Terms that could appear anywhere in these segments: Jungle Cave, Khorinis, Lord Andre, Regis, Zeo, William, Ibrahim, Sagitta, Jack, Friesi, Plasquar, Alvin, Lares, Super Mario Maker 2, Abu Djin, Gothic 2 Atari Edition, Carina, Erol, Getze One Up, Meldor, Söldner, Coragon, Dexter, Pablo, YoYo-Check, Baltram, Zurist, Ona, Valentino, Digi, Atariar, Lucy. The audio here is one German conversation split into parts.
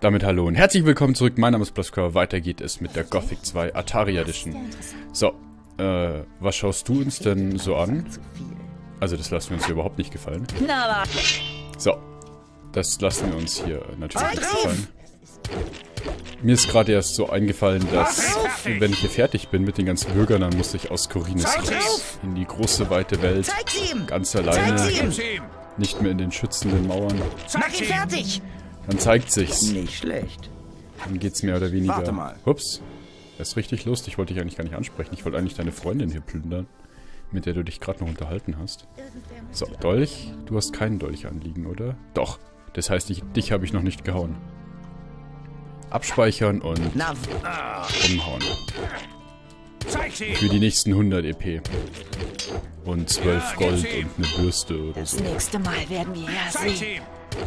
Damit hallo und herzlich willkommen zurück, mein Name ist Plasquar, weiter geht es mit der Gothic 2 Atari Edition. So, was schaust du uns denn so an? Also das lassen wir uns hier überhaupt nicht gefallen. So, das lassen wir uns hier natürlich nicht gefallen. Mir ist gerade erst so eingefallen, dass, wenn ich hier fertig bin mit den ganzen Bürgern, dann muss ich aus Khorinis raus. In die große, weite Welt, ganz alleine, nicht mehr in den schützenden Mauern. Dann zeigt sich's. Nicht schlecht. Dann geht's mehr oder weniger. Warte mal. Ups. Das ist richtig lustig. Ich wollte dich eigentlich gar nicht ansprechen. Ich wollte eigentlich deine Freundin hier plündern, mit der du dich gerade noch unterhalten hast. So, Dolch. Du hast keinen Dolch anliegen, oder? Doch. Das heißt, dich habe ich noch nicht gehauen. Abspeichern und umhauen. Für die nächsten 100 EP. Und 12 Gold und eine Bürste oder so. Das nächste Mal werden wir her sehen.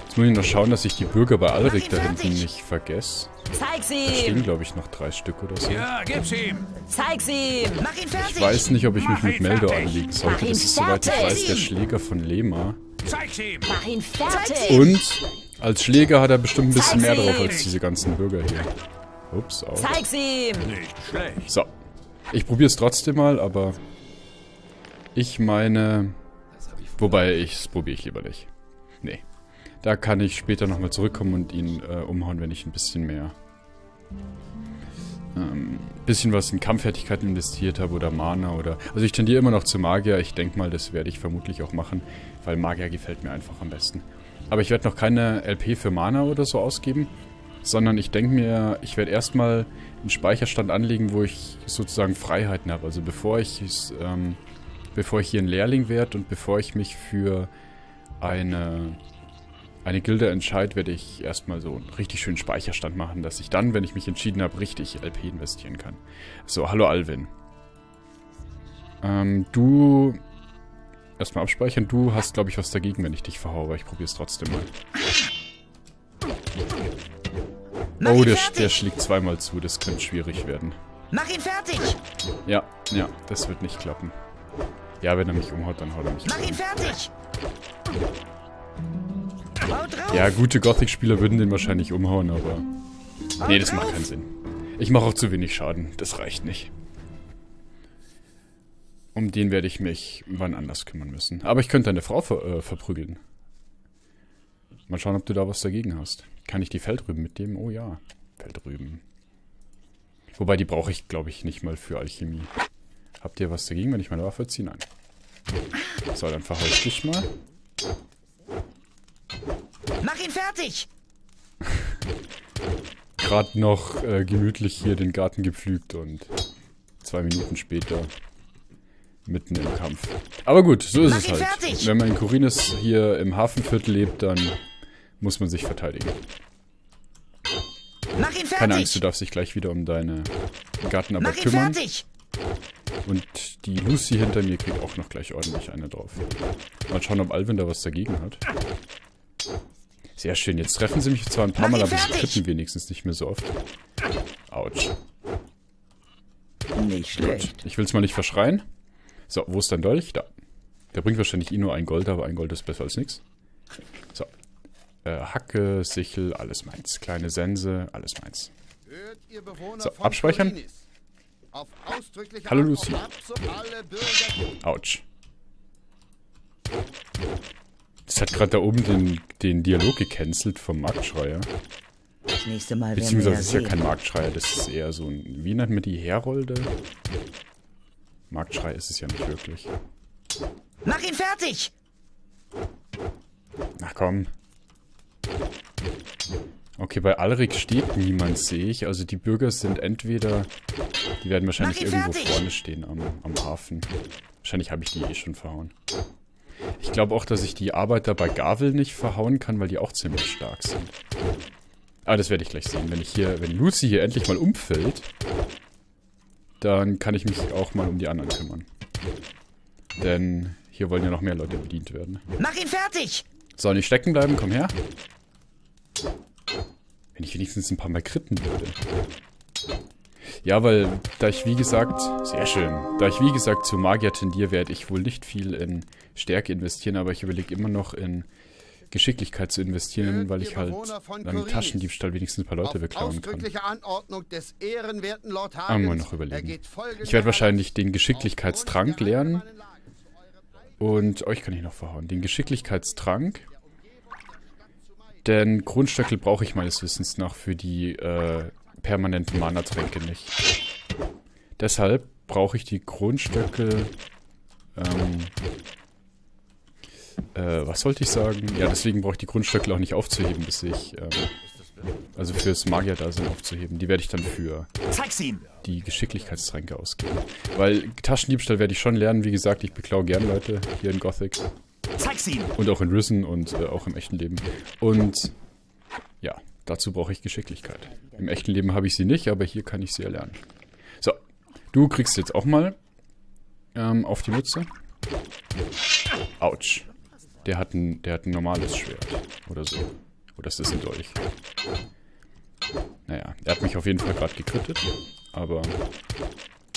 Jetzt muss ich noch schauen, dass ich die Bürger bei Alrik da hinten nicht vergesse. Da stehen, glaube ich, noch 3 Stück oder so. Ja, gib's ihm. Zeig's ihm. Mach ihn fertig. Ich weiß nicht, ob ich mich mit Meldor anlegen sollte. Das ist, soweit ich weiß, der Schläger von Lema. Zeig's ihm. Mach ihn fertig. Und als Schläger hat er bestimmt ein bisschen mehr drauf als diese ganzen Bürger hier. Ups, auch. Zeig's ihm. Nicht schlecht. So. Ich probiere es trotzdem mal, aber ich meine... Wobei, das probiere ich lieber nicht. Nee. Da kann ich später nochmal zurückkommen und ihn umhauen, wenn ich ein bisschen mehr... bisschen was in Kampffertigkeiten investiert habe oder Mana oder... Also ich tendiere immer noch zu Magier. Ich denke mal, das werde ich vermutlich auch machen, weil Magier gefällt mir einfach am besten. Aber ich werde noch keine LP für Mana oder so ausgeben, sondern ich denke mir, ich werde erstmal einen Speicherstand anlegen, wo ich sozusagen Freiheiten habe. Also bevor ich hier ein Lehrling werde und bevor ich mich für eine Gilde entscheide, werde ich erstmal so einen richtig schönen Speicherstand machen, dass ich dann, wenn ich mich entschieden habe, richtig LP investieren kann. So, hallo Alvin. Du... Erstmal abspeichern. Du hast, glaube ich, was dagegen, wenn ich dich verhaue, aber ich probiere es trotzdem mal. Oh, der schlägt zweimal zu. Das könnte schwierig werden. Mach ihn fertig! Ja, ja, das wird nicht klappen. Ja, wenn er mich umhaut, dann haut er mich um. Mach ihn fertig! Ja, gute Gothic-Spieler würden den wahrscheinlich umhauen, aber... Nee, das macht keinen Sinn. Ich mache auch zu wenig Schaden. Das reicht nicht. Um den werde ich mich wann anders kümmern müssen. Aber ich könnte deine Frau verprügeln. Mal schauen, ob du da was dagegen hast. Kann ich die Feldrüben mitnehmen? Oh ja, Feldrüben. Wobei, die brauche ich, glaube ich, nicht mal für Alchemie. Habt ihr was dagegen, wenn ich meine Waffe ziehe? Nein. So, dann verhaue ich dich mal. Mach ihn fertig! Gerade noch gemütlich hier den Garten gepflügt und 2 Minuten später mitten im Kampf. Aber gut, so ist es halt. Fertig. Wenn man in Khorinis hier im Hafenviertel lebt, dann muss man sich verteidigen. Mach ihn fertig. Keine Angst, du darfst dich gleich wieder um deine Gartenarbeit kümmern. Fertig. Und die Lucy hinter mir kriegt auch noch gleich ordentlich eine drauf. Mal schauen, ob Alvin da was dagegen hat. Sehr schön, jetzt treffen sie mich zwar ein paar Mal, aber sie kippen wenigstens nicht mehr so oft. Autsch. Nicht schlecht. Gut. Ich will es mal nicht verschreien. So, wo ist dein Dolch? Da. Der bringt wahrscheinlich eh nur 1 Gold, aber 1 Gold ist besser als nichts. So. Hacke, Sichel, alles meins. Kleine Sense, alles meins. So, abspeichern. Hallo Lucy. Autsch. Das hat gerade da oben den Dialog gecancelt vom Marktschreier. Das nächste Mal beziehungsweise das ist ja kein Marktschreier, das ist eher so ein... Wie nennt man die Herolde? Marktschrei ist es ja nicht wirklich. Mach ihn fertig! Na komm. Okay, bei Alrik steht niemand, sehe ich. Also die Bürger sind entweder... Die werden wahrscheinlich irgendwo vorne stehen am Hafen. Wahrscheinlich habe ich die eh schon verhauen. Ich glaube auch, dass ich die Arbeiter bei Gavel nicht verhauen kann, weil die auch ziemlich stark sind. Aber das werde ich gleich sehen. Wenn Lucy hier endlich mal umfällt... Dann kann ich mich auch mal um die anderen kümmern. Denn hier wollen ja noch mehr Leute bedient werden. Mach ihn fertig! So, nicht stecken bleiben, komm her. Wenn ich wenigstens ein paar Mal kritten würde. Ja, weil da ich wie gesagt zu Magier tendiere, werde ich wohl nicht viel in Stärke investieren, aber ich überlege immer noch in Geschicklichkeit zu investieren, weil ich halt beim Taschendiebstahl wenigstens ein paar Leute beklauen kann. Irgendwann noch überlegen. Ich werde wahrscheinlich den Geschicklichkeitstrank lernen. Und euch kann ich noch verhauen. Den Geschicklichkeitstrank. Denn Grundstöckel brauche ich meines Wissens nach für die permanenten Mana-Tränke nicht. Deshalb brauche ich die Grundstöckel... was wollte ich sagen? Ja, deswegen brauche ich die Grundstöckel auch nicht aufzuheben, bis ich... also fürs Magier-Dasein aufzuheben. Die werde ich dann für die Geschicklichkeitstränke ausgeben. Weil Taschendiebstahl werde ich schon lernen. Wie gesagt, ich beklaue gern Leute hier in Gothic. Und auch in Risen und auch im echten Leben. Und ja, dazu brauche ich Geschicklichkeit. Im echten Leben habe ich sie nicht, aber hier kann ich sie erlernen. So, du kriegst jetzt auch mal auf die Mütze. Autsch. Der hat ein normales Schwert oder so. Oder ist das ein Dolch? Naja, er hat mich auf jeden Fall gerade gekrittet. Aber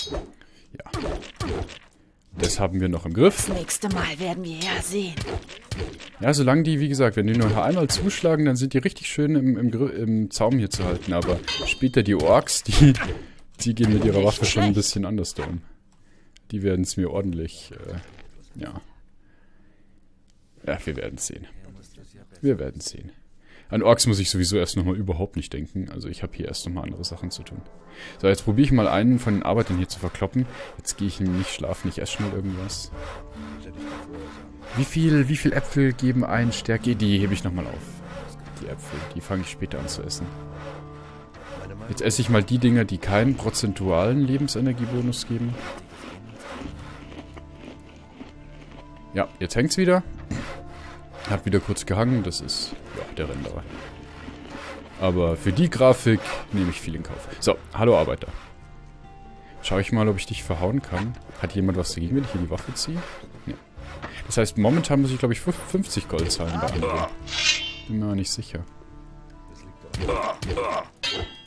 ja. Das haben wir noch im Griff. Das nächste Mal werden wir ja sehen. Ja, solange die, wie gesagt, wenn die nur einmal zuschlagen, dann sind die richtig schön im Zaum hier zu halten. Aber später die Orks, die gehen mit ihrer Waffe schon ein bisschen anders da um. Die werden es mir ordentlich, ja. Ja, wir werden es sehen. Wir werden es sehen. An Orks muss ich sowieso erst nochmal überhaupt nicht denken. Also ich habe hier erst nochmal andere Sachen zu tun. So, jetzt probiere ich mal einen von den Arbeitern hier zu verkloppen. Jetzt gehe ich nicht schlafen, ich esse schnell irgendwas. Wie viel Äpfel geben einen Stärke? Die hebe ich nochmal auf. Die Äpfel, die fange ich später an zu essen. Jetzt esse ich mal die Dinger, die keinen prozentualen Lebensenergiebonus geben. Ja, jetzt hängt's wieder. Hat wieder kurz gehangen, das ist ja der Renderer. Aber für die Grafik nehme ich viel in Kauf. So, hallo Arbeiter. Schau ich mal, ob ich dich verhauen kann. Hat jemand was dagegen, wenn ich hier die Waffe ziehe? Ja. Das heißt, momentan muss ich, glaube ich, 50 Gold zahlen bei anderen. Bin mir aber nicht sicher.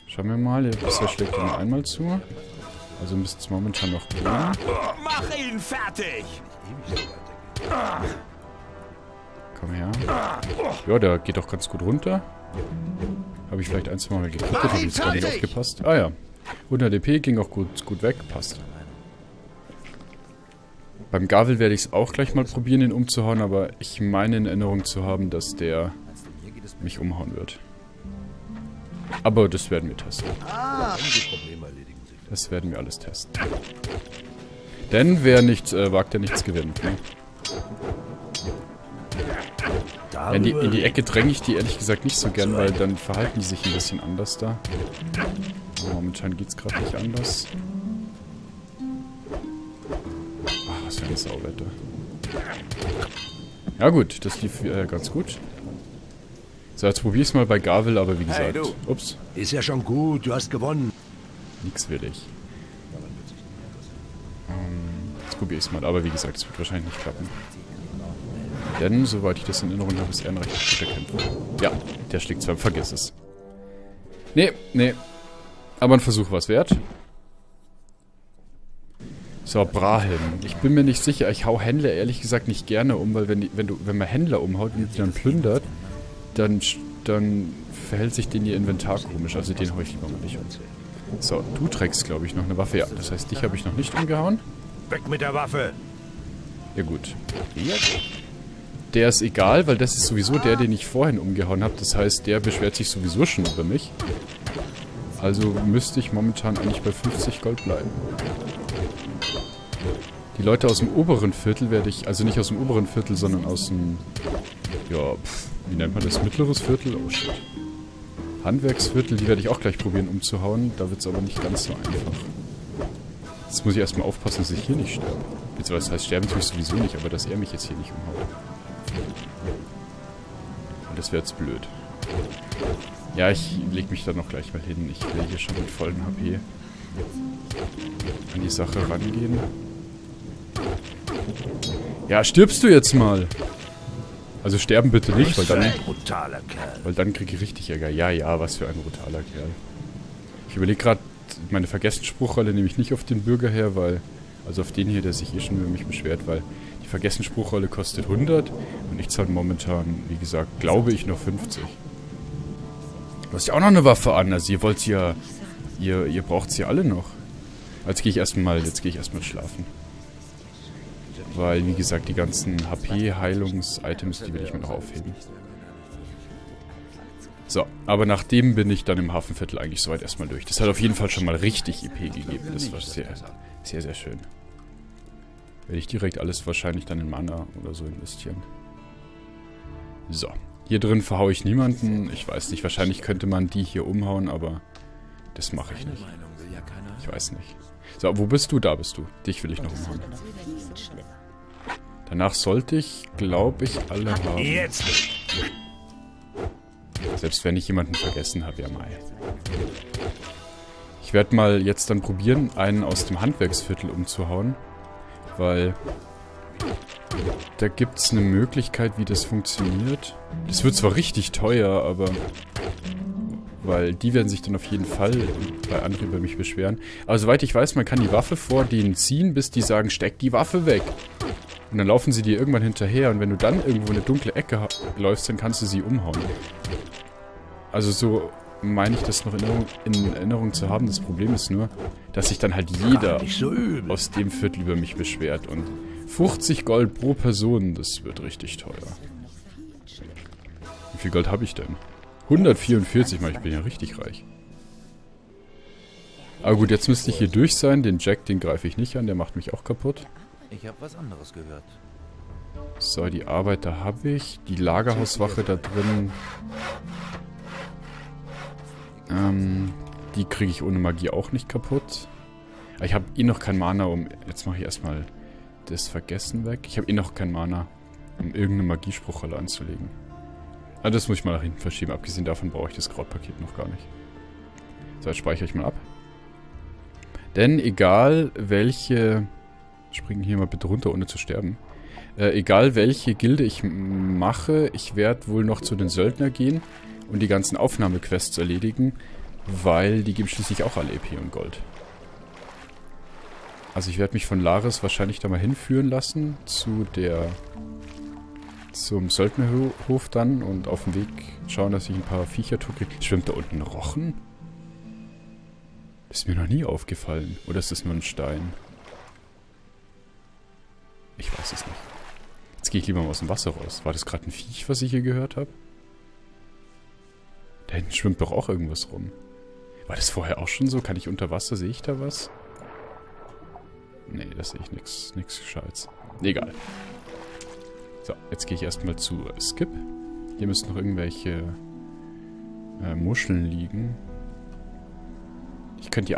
Schauen wir mal, der Bisher schlägt nur einmal zu. Also müsste es momentan noch gehen. Mach ihn fertig! Komm her. Ja, der geht doch ganz gut runter. Habe ich vielleicht ein, zwei Mal gekriegt, habe ich jetzt gar nicht aufgepasst. Ah ja, 100 DP ging auch gut weg, passt. Beim Gavel werde ich es auch gleich mal probieren, ihn umzuhauen, aber ich meine in Erinnerung zu haben, dass der mich umhauen wird. Aber das werden wir testen. Das werden wir alles testen. Denn wer nichts wagt, der nichts gewinnt. Ne? In die Ecke dränge ich die ehrlich gesagt nicht so gern, weil dann verhalten die sich ein bisschen anders da. Momentan geht's gerade nicht anders. Ach, was für ein Sauwetter. Ja gut, das lief ganz gut. So, jetzt probiere ich es mal bei Gavel, aber wie gesagt... Ups. Ist ja schon gut, du hast gewonnen. Nix will ich. Jetzt probiere ich es mal, aber wie gesagt, es wird wahrscheinlich nicht klappen. Denn, soweit ich das in Erinnerung habe, ist er ein recht guter Kämpfer. Ja, der schlägt zwar, vergiss es. Nee. Aber ein Versuch war es wert. So, Ibrahim. Ich bin mir nicht sicher. Ich hau Händler ehrlich gesagt nicht gerne um, weil wenn man Händler umhaut und die dann plündert, dann verhält sich denen ihr Inventar komisch. Also den hau ich lieber mal nicht um. So, du trägst, glaube ich, noch eine Waffe. Ja, das heißt, dich habe ich noch nicht umgehauen. Weg mit der Waffe! Ja, gut. Jetzt? Der ist egal, weil das ist sowieso der, den ich vorhin umgehauen habe. Das heißt, der beschwert sich sowieso schon über mich. Also müsste ich momentan eigentlich bei 50 Gold bleiben. Die Leute aus dem oberen Viertel werde ich... Also nicht aus dem oberen Viertel, sondern aus dem... Ja, wie nennt man das? Mittleres Viertel? Oh shit. Handwerksviertel, die werde ich auch gleich probieren umzuhauen. Da wird es aber nicht ganz so einfach. Jetzt muss ich erstmal aufpassen, dass ich hier nicht sterbe. Das heißt, sterben tue ich sowieso nicht, aber dass er mich jetzt hier nicht umhaut. Und das wäre jetzt blöd. Ja, ich lege mich da noch gleich mal hin. Ich will hier schon mit vollen HP an die Sache rangehen. Ja, stirbst du jetzt mal? Also sterben bitte nicht, weil dann kriege ich richtig Ärger. Ja, was für ein brutaler Kerl. Ich überlege gerade, meine vergessene Spruchrolle nehme ich nicht auf den Bürger her, weil... Also auf den hier, der sich hier schon über mich beschwert, weil... Die Vergessenspruchrolle kostet 100 und ich zahle momentan, wie gesagt, glaube ich, nur 50. Du hast ja auch noch eine Waffe an, also ihr wollt ja... Ihr braucht sie alle noch. Also gehe ich erstmal, jetzt gehe ich erstmal schlafen. Weil, wie gesagt, die ganzen HP-Heilungs-Items, die will ich mir noch aufheben. So, aber nachdem bin ich dann im Hafenviertel eigentlich soweit erstmal durch. Das hat auf jeden Fall schon mal richtig EP gegeben. Das war sehr, sehr, sehr schön. Werde ich direkt alles wahrscheinlich dann in Mana oder so investieren. So, hier drin verhaue ich niemanden. Ich weiß nicht, wahrscheinlich könnte man die hier umhauen, aber... Das mache ich nicht. Ich weiß nicht. So, wo bist du? Da bist du. Dich will ich noch umhauen. Danach sollte ich, glaube ich, alle haben. Selbst wenn ich jemanden vergessen habe, ja mei. Ich werde mal jetzt dann probieren, einen aus dem Handwerksviertel umzuhauen. Weil... Da gibt es eine Möglichkeit, wie das funktioniert. Das wird zwar richtig teuer, aber... Weil die werden sich dann auf jeden Fall bei anderen über mich beschweren. Aber soweit ich weiß, man kann die Waffe vor denen ziehen, bis die sagen, steck die Waffe weg. Und dann laufen sie dir irgendwann hinterher. Und wenn du dann irgendwo eine dunkle Ecke läufst, dann kannst du sie umhauen. Also so meine ich das noch in Erinnerung zu haben. Das Problem ist nur, dass sich dann halt jeder aus dem Viertel über mich beschwert. Und 50 Gold pro Person, das wird richtig teuer. Wie viel Gold habe ich denn? 144 mal, ich bin ja richtig reich. Aber gut, jetzt müsste ich hier durch sein. Den Jack, den greife ich nicht an, der macht mich auch kaputt. Ich habe was anderes gehört. So, die Arbeiter habe ich. Die Lagerhauswache da drin. Die kriege ich ohne Magie auch nicht kaputt. Aber ich habe eh noch kein Mana um... Jetzt mache ich erstmal das Vergessen weg. Ich habe eh noch kein Mana, um irgendeine Magiespruchrolle anzulegen. Ah, das muss ich mal nach hinten verschieben. Abgesehen davon brauche ich das Krautpaket noch gar nicht. So, jetzt speichere ich mal ab. Denn egal welche... Springen hier mal bitte runter, ohne zu sterben. Egal welche Gilde ich mache, ich werde wohl noch zu den Söldner gehen und die ganzen Aufnahmequests erledigen, weil die geben schließlich auch alle EP und Gold. Also ich werde mich von Lares wahrscheinlich da mal hinführen lassen zu der... Zum Söldnerhof dann und auf dem Weg schauen, dass ich ein paar Viecher tue. Schwimmt da unten ein Rochen? Ist mir noch nie aufgefallen. Oder ist das nur ein Stein? Ich weiß es nicht. Jetzt gehe ich lieber mal aus dem Wasser raus. War das gerade ein Viech, was ich hier gehört habe? Da hinten schwimmt doch auch irgendwas rum. War das vorher auch schon so? Kann ich unter Wasser? Sehe ich da was? Nee, da sehe ich nichts. Nichts Gescheites. Egal. So, jetzt gehe ich erstmal zu Skip. Hier müssen noch irgendwelche Muscheln liegen. Ich könnte die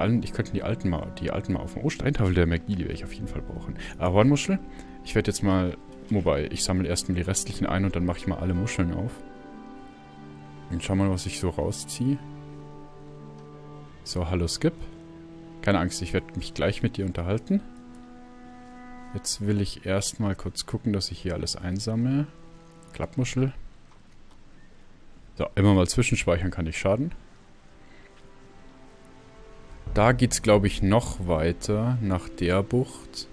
alten mal auf dem Steintafel der Magie, die werde ich auf jeden Fall brauchen. Ahornmuschel. Ich werde jetzt mal, wobei, ich sammle erstmal die restlichen ein und dann mache ich mal alle Muscheln auf. Und schau mal, was ich so rausziehe. So, hallo Skip. Keine Angst, ich werde mich gleich mit dir unterhalten. Jetzt will ich erstmal kurz gucken, dass ich hier alles einsammle. Klappmuschel. So, immer mal zwischenspeichern kann nicht schaden. Da geht's, glaube ich, noch weiter nach der Bucht.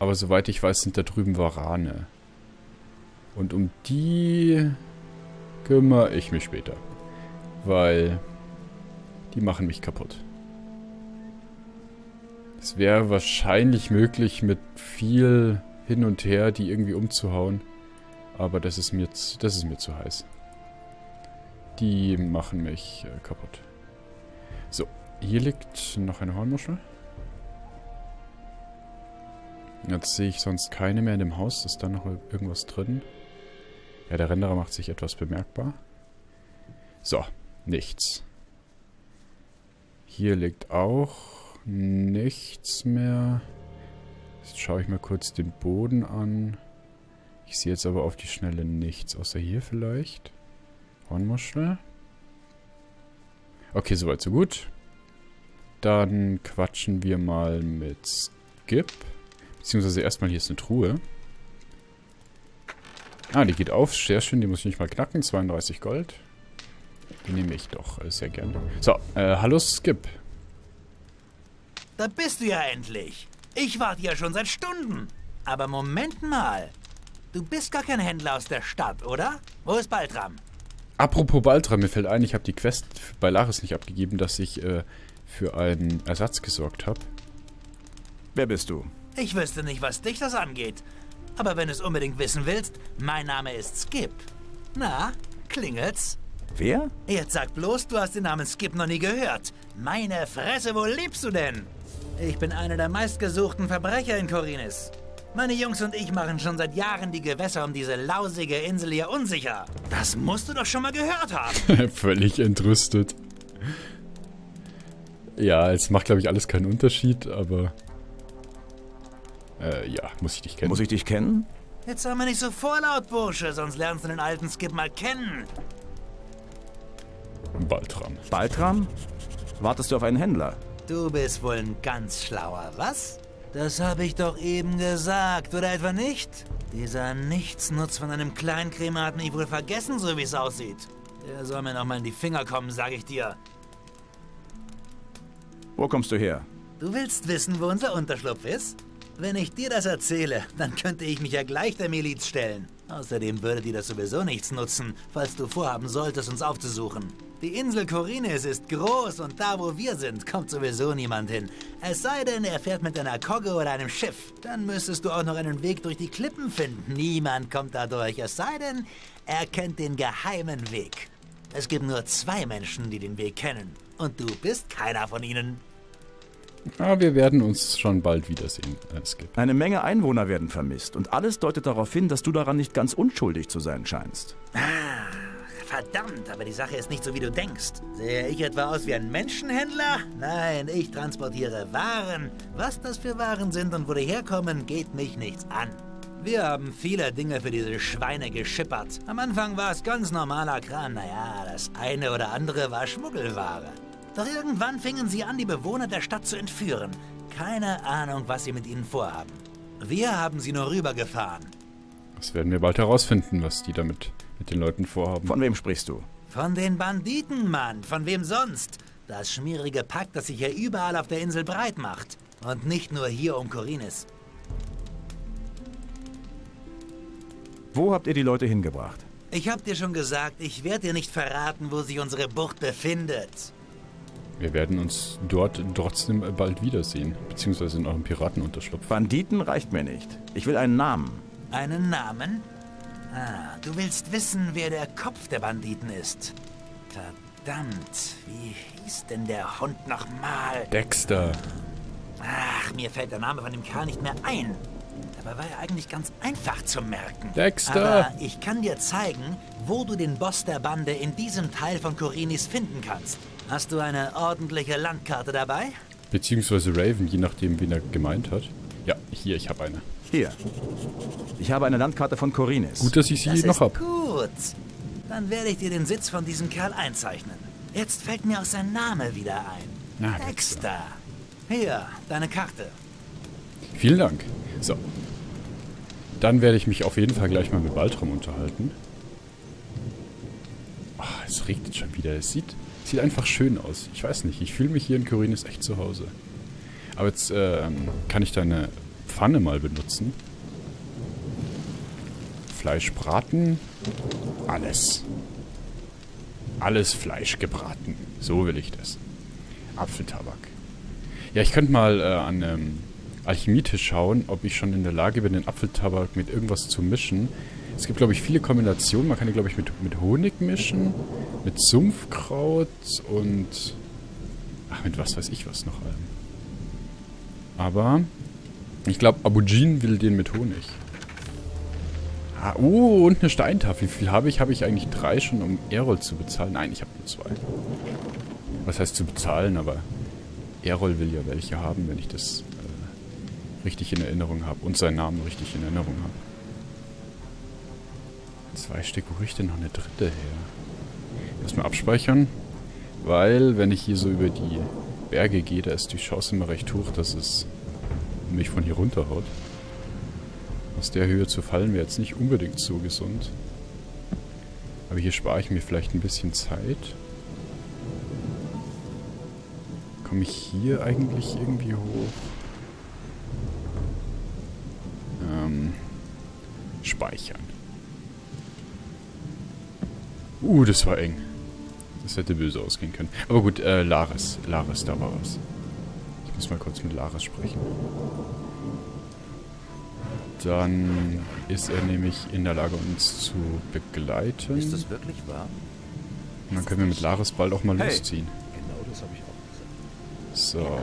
Aber soweit ich weiß, sind da drüben Warane. Und um die kümmere ich mich später. Weil die machen mich kaputt. Es wäre wahrscheinlich möglich, mit viel hin und her die irgendwie umzuhauen. Aber das ist mir zu heiß. Die machen mich kaputt. So, hier liegt noch eine Hornmuschel. Jetzt sehe ich sonst keine mehr in dem Haus. Ist da noch irgendwas drin? Ja, der Renderer macht sich etwas bemerkbar. So, nichts. Hier liegt auch... nichts mehr. Jetzt schaue ich mal kurz den Boden an. Ich sehe jetzt aber auf die Schnelle nichts, außer hier vielleicht. Hornmuschel. Okay, soweit so gut. Dann quatschen wir mal mit Skip. Beziehungsweise erstmal, hier ist eine Truhe. Ah, die geht auf. Sehr schön, die muss ich nicht mal knacken. 32 Gold. Die nehme ich doch sehr gerne. So, hallo Skip. Da bist du ja endlich. Ich warte ja schon seit Stunden. Aber Moment mal. Du bist gar kein Händler aus der Stadt, oder? Wo ist Baltram? Apropos Baltram, mir fällt ein, ich habe die Quest bei Lares nicht abgegeben, dass ich für einen Ersatz gesorgt habe. Wer bist du? Ich wüsste nicht, was dich das angeht. Aber wenn du es unbedingt wissen willst, mein Name ist Skip. Na, klingelt's? Wer? Jetzt sag bloß, du hast den Namen Skip noch nie gehört. Meine Fresse, wo lebst du denn? Ich bin einer der meistgesuchten Verbrecher in Khorinis. Meine Jungs und ich machen schon seit Jahren die Gewässer um diese lausige Insel hier unsicher. Das musst du doch schon mal gehört haben. Völlig entrüstet. Ja, es macht, glaube ich, alles keinen Unterschied, aber... ja, muss ich dich kennen. Muss ich dich kennen? Jetzt sei mal nicht so vorlaut, Bursche, sonst lernst du den alten Skip mal kennen. Baltram. Baltram? Wartest du auf einen Händler? Du bist wohl ein ganz schlauer, was? Das habe ich doch eben gesagt, oder etwa nicht? Dieser Nichtsnutz von einem Kleinkrämer hat mich wohl vergessen, so wie es aussieht. Der soll mir nochmal in die Finger kommen, sage ich dir. Wo kommst du her? Du willst wissen, wo unser Unterschlupf ist? Wenn ich dir das erzähle, dann könnte ich mich ja gleich der Miliz stellen. Außerdem würde dir das sowieso nichts nutzen, falls du vorhaben solltest, uns aufzusuchen. Die Insel Khorinis ist groß und da, wo wir sind, kommt sowieso niemand hin. Es sei denn, er fährt mit einer Kogge oder einem Schiff. Dann müsstest du auch noch einen Weg durch die Klippen finden. Niemand kommt da durch, es sei denn, er kennt den geheimen Weg. Es gibt nur zwei Menschen, die den Weg kennen. Und du bist keiner von ihnen. Ja, wir werden uns schon bald wiedersehen, Skip. Eine Menge Einwohner werden vermisst und alles deutet darauf hin, dass du daran nicht ganz unschuldig zu sein scheinst. Ah, verdammt, aber die Sache ist nicht so, wie du denkst. Sehe ich etwa aus wie ein Menschenhändler? Nein, ich transportiere Waren. Was das für Waren sind und wo die herkommen, geht mich nichts an. Wir haben viele Dinge für diese Schweine geschippert. Am Anfang war es ganz normaler Kran. Naja, das eine oder andere war Schmuggelware. Doch irgendwann fingen sie an, die Bewohner der Stadt zu entführen. Keine Ahnung, was sie mit ihnen vorhaben. Wir haben sie nur rübergefahren. Das werden wir bald herausfinden, was die damit mit den Leuten vorhaben. Von wem sprichst du? Von den Banditen, Mann. Von wem sonst? Das schmierige Pack, das sich hier überall auf der Insel breit macht. Und nicht nur hier um Khorinis. Wo habt ihr die Leute hingebracht? Ich hab dir schon gesagt, ich werde dir nicht verraten, wo sich unsere Bucht befindet. Wir werden uns dort trotzdem bald wiedersehen, beziehungsweise in eurem Piratenunterschlupf. Banditen reicht mir nicht. Ich will einen Namen. Einen Namen? Ah, du willst wissen, wer der Kopf der Banditen ist. Verdammt, wie hieß denn der Hund nochmal? Dexter. Ach, mir fällt der Name von dem Kerl nicht mehr ein. Dabei war er eigentlich ganz einfach zu merken. Dexter! Aber ich kann dir zeigen, wo du den Boss der Bande in diesem Teil von Khorinis finden kannst. Hast du eine ordentliche Landkarte dabei? Beziehungsweise Raven, je nachdem, wen er gemeint hat. Ja, hier, ich habe eine. Hier. Ich habe eine Landkarte von Khorinis. Gut, dass ich sie noch habe. Gut. Dann werde ich dir den Sitz von diesem Kerl einzeichnen. Jetzt fällt mir auch sein Name wieder ein. Na, Dexter. Hier, deine Karte. Vielen Dank. So. Dann werde ich mich auf jeden Fall gleich mal mit Baltram unterhalten. Ach, es regnet schon wieder. Es sieht einfach schön aus. Ich weiß nicht, ich fühle mich hier in Khorinis echt zu Hause. Aber jetzt kann ich deine Pfanne mal benutzen. Fleisch braten. Alles. Alles Fleisch gebraten. So will ich das. Apfeltabak. Ja, ich könnte mal an einem Alchemietisch schauen, ob ich schon in der Lage bin, den Apfeltabak mit irgendwas zu mischen. Es gibt, glaube ich, viele Kombinationen. Man kann die, glaube ich, mit Honig mischen, mit Sumpfkraut und... Ach, mit was weiß ich was noch allem. Aber ich glaube, Abu Djin will den mit Honig. Ah, oh, und eine Steintafel. Wie viel habe ich? Habe ich eigentlich 3 schon, um Erol zu bezahlen? Nein, ich habe nur 2. Was heißt zu bezahlen? Aber Erol will ja welche haben, wenn ich das richtig in Erinnerung habe. Und seinen Namen richtig in Erinnerung habe. 2 Stück, wo ich denn noch eine dritte her? Erstmal abspeichern, weil wenn ich hier so über die Berge gehe, da ist die Chance immer recht hoch, dass es mich von hier runterhaut. Aus der Höhe zu fallen wäre jetzt nicht unbedingt so gesund. Aber hier spare ich mir vielleicht ein bisschen Zeit. Komme ich hier eigentlich irgendwie hoch? Ja. speichern. Das war eng. Das hätte böse ausgehen können. Aber gut, Lares. Lares, da war was. Ich muss mal kurz mit Lares sprechen. Dann ist er nämlich in der Lage, uns zu begleiten. Ist das wirklich wahr? Und dann können wir mit Lares bald auch mal losziehen. Genau, das habe ich auch gesagt. So.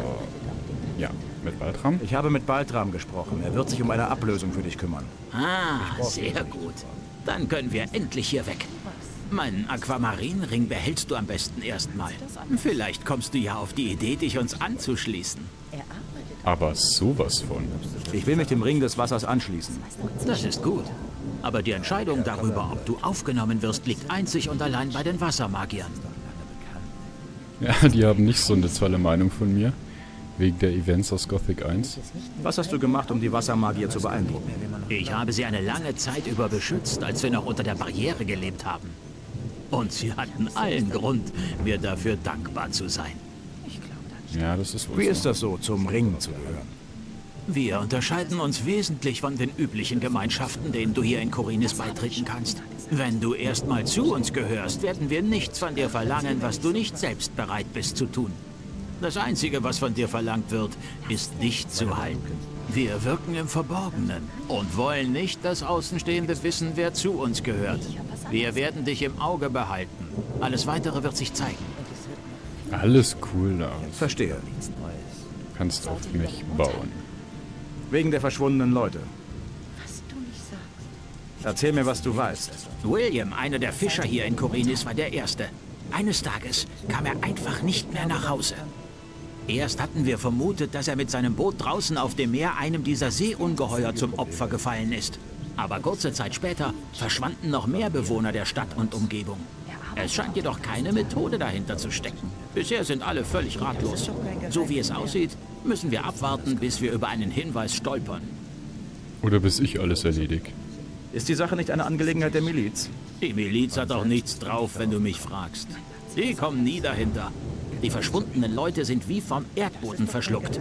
Ja, mit Baltram? Ich habe mit Baltram gesprochen. Er wird sich um eine Ablösung für dich kümmern. Ah, sehr gut. Dann können wir endlich hier weg. Meinen Aquamarinring behältst du am besten erstmal. Vielleicht kommst du ja auf die Idee, dich uns anzuschließen. Aber sowas von. Ich will mich dem Ring des Wassers anschließen. Das ist gut. Aber die Entscheidung darüber, ob du aufgenommen wirst, liegt einzig und allein bei den Wassermagiern. Ja, die haben nicht so eine tolle Meinung von mir. Wegen der Events aus Gothic 1. Was hast du gemacht, um die Wassermagier zu beeindrucken? Ich habe sie eine lange Zeit über beschützt, als wir noch unter der Barriere gelebt haben. Und sie hatten allen Grund, mir dafür dankbar zu sein. Ja, das ist wohl so. Wie ist das so, zum Ring zu gehören? Wir unterscheiden uns wesentlich von den üblichen Gemeinschaften, denen du hier in Khorinis beitreten kannst. Wenn du erstmal zu uns gehörst, werden wir nichts von dir verlangen, was du nicht selbst bereit bist zu tun. Das Einzige, was von dir verlangt wird, ist, dich zu halten. Wir wirken im Verborgenen und wollen nicht, dass Außenstehende wissen, wer zu uns gehört. Wir werden dich im Auge behalten. Alles Weitere wird sich zeigen. Alles cool, Lars. Verstehe. Du kannst auf mich bauen. Wegen der verschwundenen Leute. Erzähl mir, was du weißt. William, einer der Fischer hier in Khorinis, war der Erste. Eines Tages kam er einfach nicht mehr nach Hause. Erst hatten wir vermutet, dass er mit seinem Boot draußen auf dem Meer einem dieser Seeungeheuer zum Opfer gefallen ist. Aber kurze Zeit später verschwanden noch mehr Bewohner der Stadt und Umgebung. Es scheint jedoch keine Methode dahinter zu stecken. Bisher sind alle völlig ratlos. So wie es aussieht, müssen wir abwarten, bis wir über einen Hinweis stolpern. Oder bis ich alles erledige. Ist die Sache nicht eine Angelegenheit der Miliz? Die Miliz hat auch nichts drauf, wenn du mich fragst. Die kommen nie dahinter. Die verschwundenen Leute sind wie vom Erdboden verschluckt.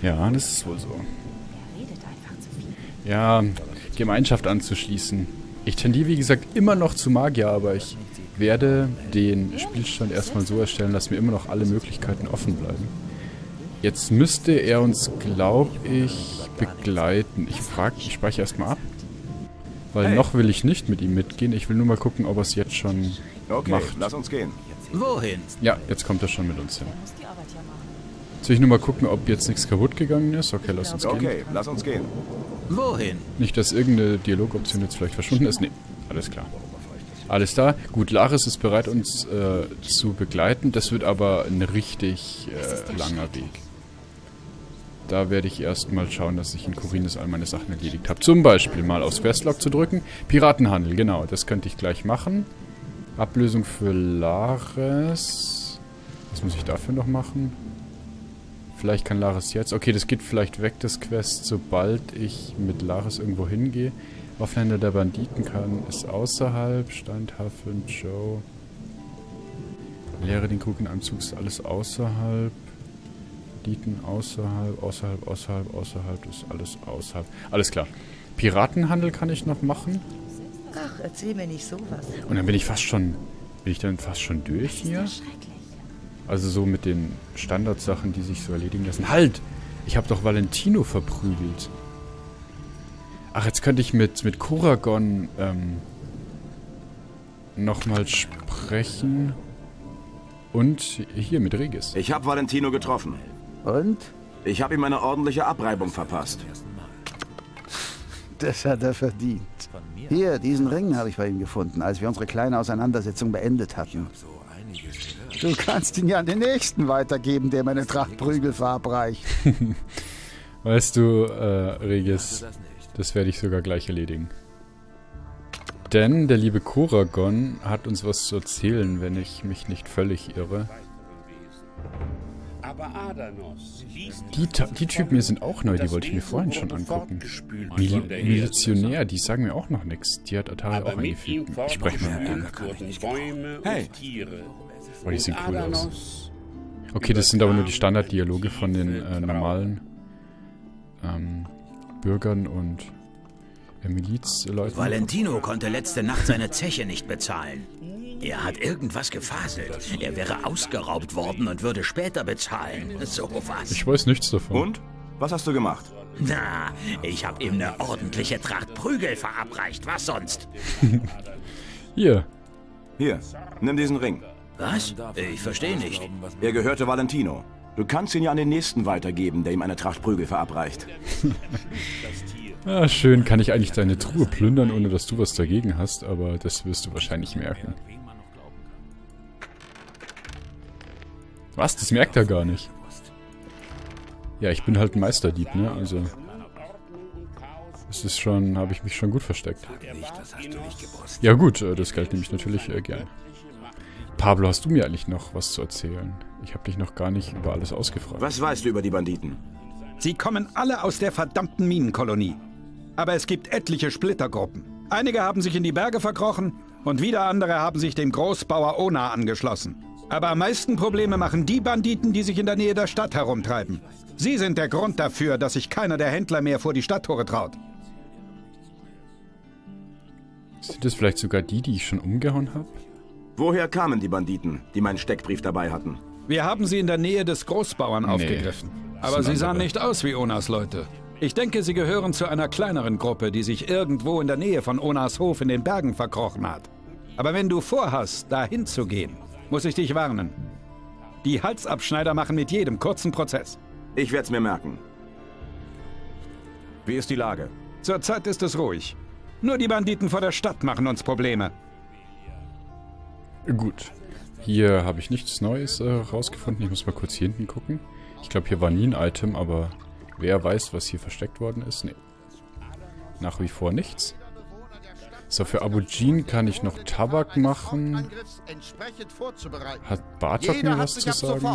Ja, das ist wohl so. Ja, Gemeinschaft anzuschließen. Ich tendiere, wie gesagt, immer noch zu Magier, aber ich werde den Spielstand erstmal so erstellen, dass mir immer noch alle Möglichkeiten offen bleiben. Jetzt müsste er uns, glaube ich, begleiten. Ich speichere erstmal ab. Weil noch will ich nicht mit ihm mitgehen. Ich will nur mal gucken, ob er es jetzt schon macht. Lass uns gehen. Wohin? Ja, jetzt kommt er schon mit uns hin. Jetzt will ich nur mal gucken, ob jetzt nichts kaputt gegangen ist. Okay, lass uns gehen. Okay, lass uns gehen. Wohin? Nicht, dass irgendeine Dialogoption jetzt vielleicht verschwunden ist. Nee, alles klar. Alles da. Gut, Lares ist bereit, uns zu begleiten. Das wird aber ein richtig langer Weg. Da werde ich erstmal schauen, dass ich in Khorinis all meine Sachen erledigt habe. Zum Beispiel mal aufs Questlog zu drücken. Piratenhandel, genau. Das könnte ich gleich machen. Ablösung für Lares. Was muss ich dafür noch machen? Vielleicht kann Lares jetzt... Okay, das geht vielleicht weg, das Quest, sobald ich mit Lares irgendwo hingehe. Aufländer der Banditen kann es außerhalb. Steintafeln, Joe. Leere den Krug in einem Zug, ist alles außerhalb. Außerhalb, ist alles außerhalb. Alles klar. Piratenhandel kann ich noch machen. Ach, erzähl mir nicht sowas. Und dann bin ich dann fast schon durch hier. Also so mit den Standardsachen, die sich so erledigen lassen. Halt! Ich habe doch Valentino verprügelt. Ach, jetzt könnte ich mit Coragon nochmal sprechen. Und hier mit Regis. Ich habe Valentino getroffen. Und? Ich habe ihm eine ordentliche Abreibung verpasst. Das hat er verdient. Hier, diesen Ring habe ich bei ihm gefunden, als wir unsere kleine Auseinandersetzung beendet hatten. Du kannst ihn ja an den nächsten weitergeben, der meine Tracht Prügel verabreicht. Weißt du, Regis, das werde ich sogar gleich erledigen. Denn der liebe Coragon hat uns was zu erzählen, wenn ich mich nicht völlig irre. Die Typen hier sind auch neu, die wollte ich mir vorhin schon angucken. Milizionär, die sagen mir auch noch nichts. Die hat Atari auch eingefügt. Ich spreche mal mit denen. Hey! Oh, die sehen cool aus. Okay, das sind aber nur die Standarddialoge von den normalen Bürgern und Der Milizleute. Valentino konnte letzte Nacht seine Zeche nicht bezahlen. Er hat irgendwas gefaselt. Er wäre ausgeraubt worden und würde später bezahlen. So was. Ich weiß nichts davon. Und? Was hast du gemacht? Na, ich habe ihm eine ordentliche Tracht Prügel verabreicht. Was sonst? Hier. Hier, nimm diesen Ring. Was? Ich verstehe nicht. Er gehörte Valentino. Du kannst ihn ja an den Nächsten weitergeben, der ihm eine Tracht Prügel verabreicht. Ja, schön, kann ich eigentlich deine Truhe plündern, ohne dass du was dagegen hast, aber das wirst du wahrscheinlich merken. Was? Das merkt er gar nicht. Ja, ich bin halt ein Meisterdieb, ne? Also. Das ist schon. Habe ich mich schon gut versteckt. Ja, gut, das galt nämlich natürlich gern. Pablo, hast du mir eigentlich noch was zu erzählen? Ich habe dich noch gar nicht über alles ausgefragt. Was weißt du über die Banditen? Sie kommen alle aus der verdammten Minenkolonie. Aber es gibt etliche Splittergruppen. Einige haben sich in die Berge verkrochen und wieder andere haben sich dem Großbauer Ona angeschlossen. Aber am meisten Probleme machen die Banditen, die sich in der Nähe der Stadt herumtreiben. Sie sind der Grund dafür, dass sich keiner der Händler mehr vor die Stadttore traut. Sind das vielleicht sogar die, die ich schon umgehauen habe? Woher kamen die Banditen, die meinen Steckbrief dabei hatten? Wir haben sie in der Nähe des Großbauern aufgegriffen. Aber sie sahen nicht aus wie Onas Leute. Ich denke, sie gehören zu einer kleineren Gruppe, die sich irgendwo in der Nähe von Onas Hof in den Bergen verkrochen hat. Aber wenn du vorhast, dahin zu gehen, muss ich dich warnen. Die Halsabschneider machen mit jedem kurzen Prozess. Ich werde es mir merken. Wie ist die Lage? Zurzeit ist es ruhig. Nur die Banditen vor der Stadt machen uns Probleme. Gut. Hier habe ich nichts Neues rausgefunden. Ich muss mal kurz hier hinten gucken. Ich glaube, hier war nie ein Item, aber wer weiß, was hier versteckt worden ist? Nee. Nach wie vor nichts. So, für Abu Djin kann ich noch Tabak machen. Hat Bartok mir was zu sagen?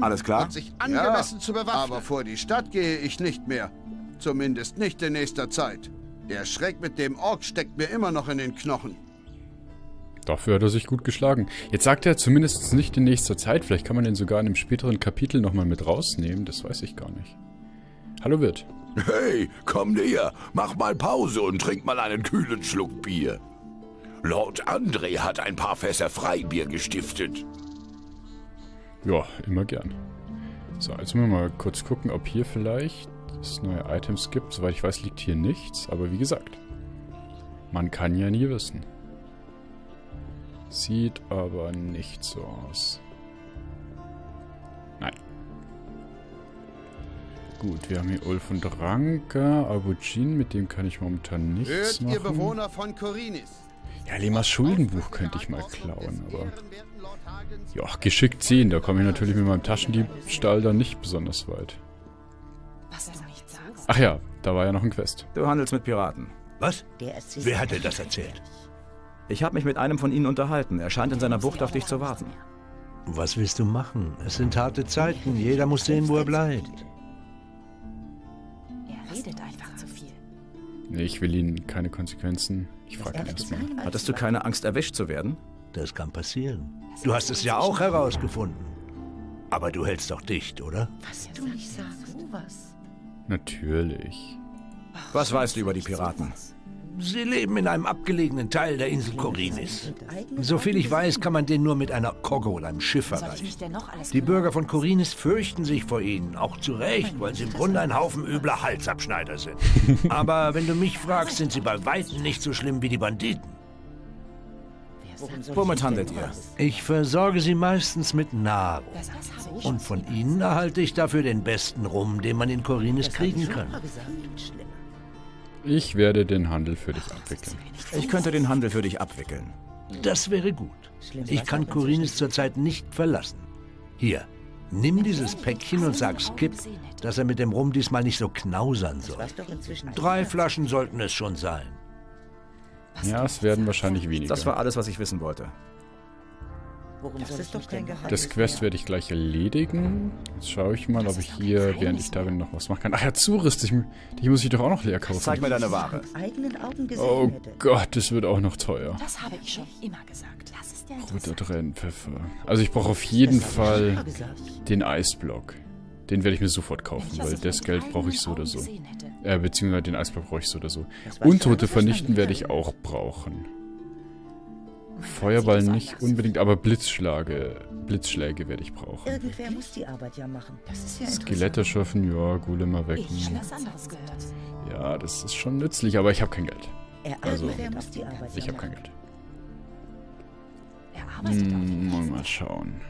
Alles klar? Ja, aber vor die Stadt gehe ich nicht mehr. Zumindest nicht in nächster Zeit. Der Schreck mit dem Ork steckt mir immer noch in den Knochen. Dafür hat er sich gut geschlagen. Jetzt sagt er zumindest nicht in nächster Zeit. Vielleicht kann man den sogar in einem späteren Kapitel nochmal mit rausnehmen. Das weiß ich gar nicht. Hallo Wirt. Hey, komm näher. Mach mal Pause und trink mal einen kühlen Schluck Bier. Lord Andre hat ein paar Fässer Freibier gestiftet. Ja, immer gern. So, jetzt müssen wir mal kurz gucken, ob hier vielleicht es neue Items gibt. Soweit ich weiß, liegt hier nichts. Aber wie gesagt, man kann ja nie wissen. Sieht aber nicht so aus. Nein. Gut, wir haben hier Ulf und Ranka, Abu Djin, mit dem kann ich momentan nichts machen. Ihr Bewohner von Khorinis. Ja, Lemas Schuldenbuch könnte ich mal klauen, aber... Ja, geschickt ziehen, da komme ich natürlich mit meinem Taschendiebstahl dann nicht besonders weit. Ach ja, da war ja noch ein Quest. Du handelst mit Piraten. Was? Wer hat dir das erzählt? Ich habe mich mit einem von ihnen unterhalten. Er scheint in seiner Bucht auf dich zu warten. Was willst du machen? Es sind harte Zeiten. Jeder muss sehen, wo er bleibt. Er redet einfach zu viel. Nee, ich will ihn keine Konsequenzen. Ich frage ihn erstmal. Hattest du keine Angst, erwischt zu werden? Das kann passieren. Du hast es ja auch herausgefunden. Aber du hältst doch dicht, oder? Was du nicht sagst, was? Natürlich. Was weißt du über die Piraten? Sie leben in einem abgelegenen Teil der Insel Khorinis. Soviel ich weiß, kann man den nur mit einer Kogol, einem Schiff, erreichen. Die Bürger von Khorinis fürchten sich vor ihnen, auch zu Recht, weil sie im Grunde ein Haufen übler Halsabschneider sind. Aber wenn du mich fragst, sind sie bei Weitem nicht so schlimm wie die Banditen. Womit handelt ihr? Ich versorge sie meistens mit Nahrung. Und von ihnen erhalte ich dafür den besten Rum, den man in Khorinis kriegen kann. Ich werde den Handel für dich abwickeln. Ich könnte den Handel für dich abwickeln. Das wäre gut. Ich kann Khorinis zurzeit nicht verlassen. Hier, nimm dieses Päckchen und sag Skip, dass er mit dem Rum diesmal nicht so knausern soll. 3 Flaschen sollten es schon sein. Ja, es werden wahrscheinlich weniger. Das war alles, was ich wissen wollte. Das Quest werde ich gleich erledigen. Jetzt schaue ich mal, ob ich hier, während ich da bin, noch was machen kann. Ach ja, Zurist, die muss ich doch auch noch leer kaufen. Zeig mir deine Ware. Oh Gott, das wird auch noch teuer. Das habe ich schon immer gesagt. Roter Tränenpfeffer. Also ich brauche auf jeden Fall den Eisblock. Den werde ich mir sofort kaufen, weil das Geld brauche ich so oder so. Beziehungsweise den Eisblock brauche ich so oder so. Untote vernichten werde ich auch brauchen. Feuerball nicht unbedingt, aber Blitzschläge werde ich brauchen. Irgendwer muss die Arbeit ja machen. Das ist ja Skelette schürfen, ja, Golem mal wecken. Ja, das ist schon nützlich, aber ich habe kein Geld. Also, ich habe kein Geld. Mal schauen.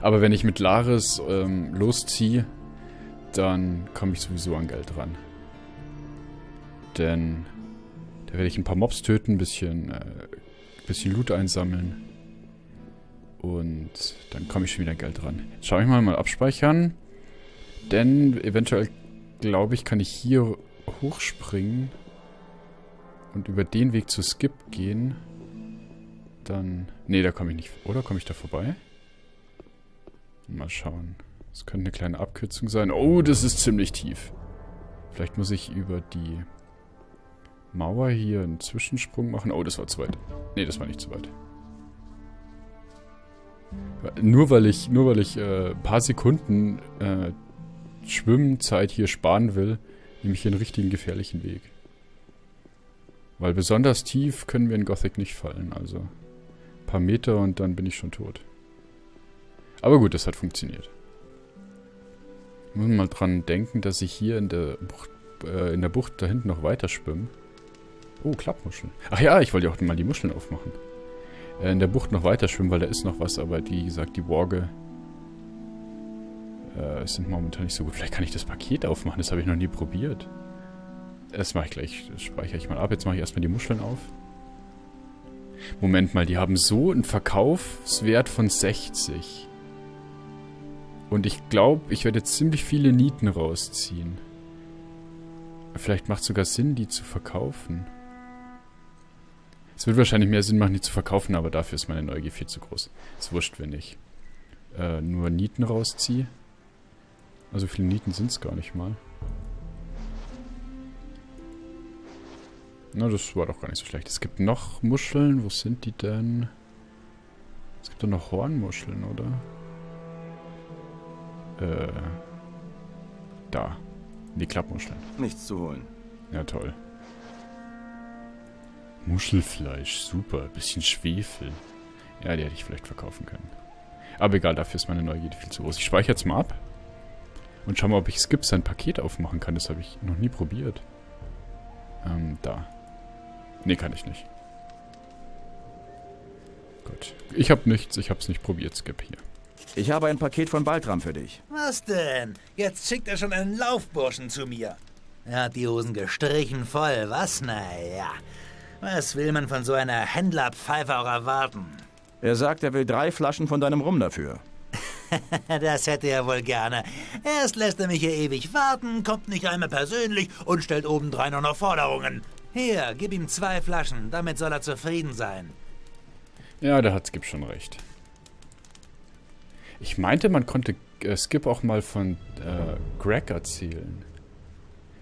Aber wenn ich mit Lares losziehe, dann komme ich sowieso an Geld ran. Denn da werde ich ein paar Mobs töten, ein bisschen Loot einsammeln. Und dann komme ich schon wieder an Geld ran. Jetzt schaue ich mal abspeichern. Denn eventuell, glaube ich, kann ich hier hochspringen und über den Weg zu Skip gehen. Dann... Ne, da komme ich nicht... Oder komme ich da vorbei? Mal schauen. Das könnte eine kleine Abkürzung sein. Oh, das ist ziemlich tief. Vielleicht muss ich über die Mauer hier einen Zwischensprung machen. Oh, das war zu weit. Ne, das war nicht zu weit. Nur weil ich ein paar Sekunden Schwimmzeit hier sparen will, nehme ich hier einen richtigen gefährlichen Weg. Weil besonders tief können wir in Gothic nicht fallen. Also ein paar Meter und dann bin ich schon tot. Aber gut, das hat funktioniert. Ich muss mal dran denken, dass ich hier in der Bucht da hinten noch weiter schwimme. Oh, Klappmuscheln. Ach ja, ich wollte ja auch mal die Muscheln aufmachen. In der Bucht noch weiter schwimmen, weil da ist noch was. Aber wie gesagt, die Worge sind momentan nicht so gut. Vielleicht kann ich das Paket aufmachen. Das habe ich noch nie probiert. Das mache ich gleich. Das speichere ich mal ab. Jetzt mache ich erstmal die Muscheln auf. Moment mal, die haben so einen Verkaufswert von 60. Und ich glaube, ich werde jetzt ziemlich viele Nieten rausziehen. Vielleicht macht es sogar Sinn, die zu verkaufen. Es wird wahrscheinlich mehr Sinn machen, die zu verkaufen, aber dafür ist meine Neugier viel zu groß. Das wurscht, wenn ich nur Nieten rausziehe. Also viele Nieten sind es gar nicht mal. Na, das war doch gar nicht so schlecht. Es gibt noch Muscheln. Wo sind die denn? Es gibt doch noch Hornmuscheln, oder? Da. Die Klappmuscheln. Nichts zu holen. Ja, toll. Muschelfleisch. Super. Bisschen Schwefel. Ja, die hätte ich vielleicht verkaufen können. Aber egal, dafür ist meine Neugierde viel zu groß. Ich speichere jetzt mal ab. Und schau mal, ob ich Skip sein Paket aufmachen kann. Das habe ich noch nie probiert. Da. Ne, kann ich nicht. Gut. Ich habe nichts. Ich habe es nicht probiert, Skip hier. Ich habe ein Paket von Baltram für dich. Was denn? Jetzt schickt er schon einen Laufburschen zu mir. Er hat die Hosen gestrichen voll, was? Naja. Was will man von so einer Händlerpfeife auch erwarten? Er sagt, er will 3 Flaschen von deinem Rum dafür. Das hätte er wohl gerne. Erst lässt er mich hier ewig warten, kommt nicht einmal persönlich und stellt obendrein noch Forderungen. Hier, gib ihm 2 Flaschen, damit soll er zufrieden sein. Ja, da hat Skip schon recht. Ich meinte, man konnte Skip auch mal von Greg erzählen.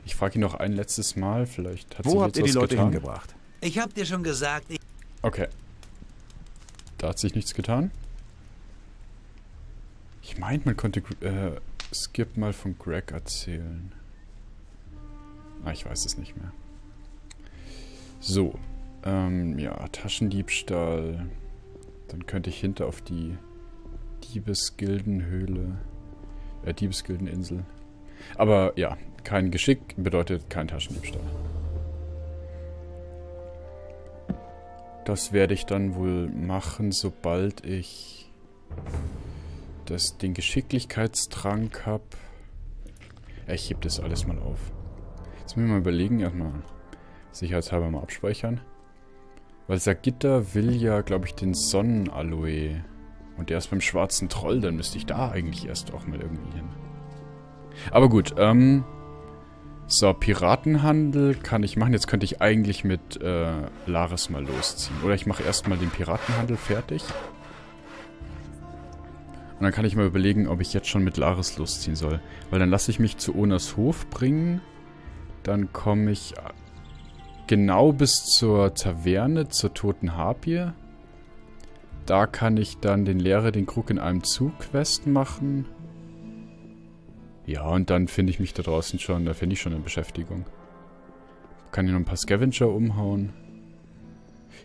Ich frage ihn noch ein letztes Mal, vielleicht hat sie jetzt was getan. Wo habt ihr die Leute hingebracht? Ich hab dir schon gesagt, ich... Okay. Da hat sich nichts getan. Ich meinte, man konnte Skip mal von Greg erzählen. Ah, ich weiß es nicht mehr. So. Ja, Taschendiebstahl. Dann könnte ich hinter auf die... Diebesgildenhöhle. Diebesgildeninsel. Aber ja, kein Geschick bedeutet kein Taschendiebstahl. Das werde ich dann wohl machen, sobald ich den Geschicklichkeitstrank habe. Ich heb das alles mal auf. Jetzt müssen wir mal überlegen, erstmal sicherheitshalber mal abspeichern. Weil Sagitta will ja, glaube ich, den Sonnenaloe. Und der ist beim schwarzen Troll, dann müsste ich da eigentlich erst auch mal irgendwie hin. Aber gut, so, Piratenhandel kann ich machen. Jetzt könnte ich eigentlich mit Lares mal losziehen. Oder ich mache erstmal den Piratenhandel fertig. Und dann kann ich mal überlegen, ob ich jetzt schon mit Lares losziehen soll. Weil dann lasse ich mich zu Onas Hof bringen. Dann komme ich genau bis zur Taverne, zur Toten Harpie. Da kann ich dann den Krug in einem Zug-Quest machen. Ja, und dann finde ich mich da draußen schon, da finde ich schon eine Beschäftigung. Kann hier noch ein paar Scavenger umhauen.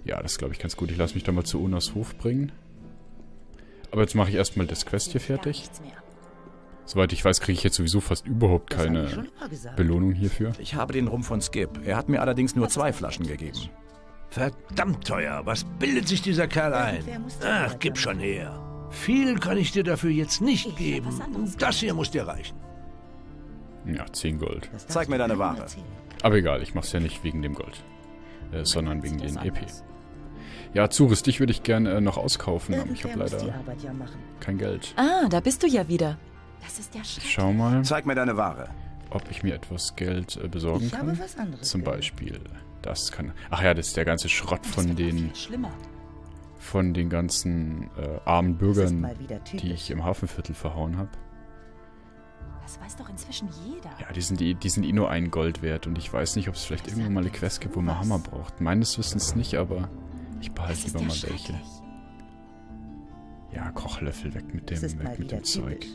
Ja, das glaube ich ganz gut. Ich lasse mich da mal zu Onas Hof bringen. Aber jetzt mache ich erstmal das Quest hier fertig. Soweit ich weiß, kriege ich jetzt sowieso fast überhaupt keine Belohnung hierfür. Ich habe den Rum von Skip. Er hat mir allerdings nur 2 Flaschen gegeben. Verdammt teuer. Was bildet sich dieser Kerl ein? Ach, gib schon her. Viel kann ich dir dafür jetzt nicht geben. Das hier muss dir reichen. Ja, 10 Gold. Zeig mir deine Ware. Aber egal, ich mache es ja nicht wegen dem Gold. Sondern wegen den EP. Ja, Zurist, dich würde ich gerne noch auskaufen, aber ich habe leider kein Geld. Ah, da bist du ja wieder. Das ist der Schreck. Ich schau mal. Zeig mir deine Ware. Ob ich mir etwas Geld besorgen kann. Zum Beispiel. Das kann. Ach ja, das ist der ganze Schrott von den. Von den ganzen armen Bürgern, die ich im Hafenviertel verhauen habe. Das weiß doch inzwischen jeder. Ja, die sind eh nur 1 Gold wert. Und ich weiß nicht, ob es vielleicht irgendwann mal eine Quest gibt, wo man Hammer braucht. Meines Wissens nicht, aber ich behalte lieber mal welche. Ja, Kochlöffel, weg mit dem Zeug.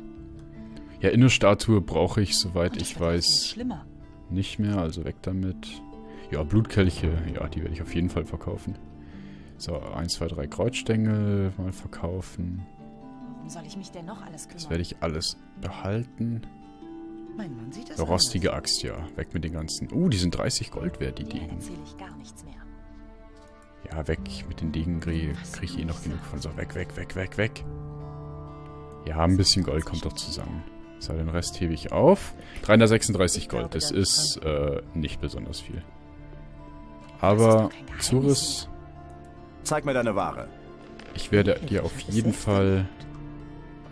Ja, Innerstatue brauche ich, soweit ich weiß, nicht mehr. Also weg damit. Ja, Blutkelche, ja, die werde ich auf jeden Fall verkaufen. So, 1, 2, 3 Kreuzstängel mal verkaufen. Warum soll ich mich denn noch alles kümmern? Das werde ich alles behalten. Mein Mann sieht das rostige anders. Axt, ja. Weg mit den ganzen... die sind 30 Gold wert, die Degen. Ich gar nichts mehr. Ja, weg mit den Degen kriege ich eh noch genug von. So, weg. Ja, ein bisschen Gold kommt doch zusammen. So, den Rest hebe ich auf. 336 Gold, das ist nicht besonders viel. Aber Zurist... Zeig mir deine Ware. Ich werde dir auf jeden Fall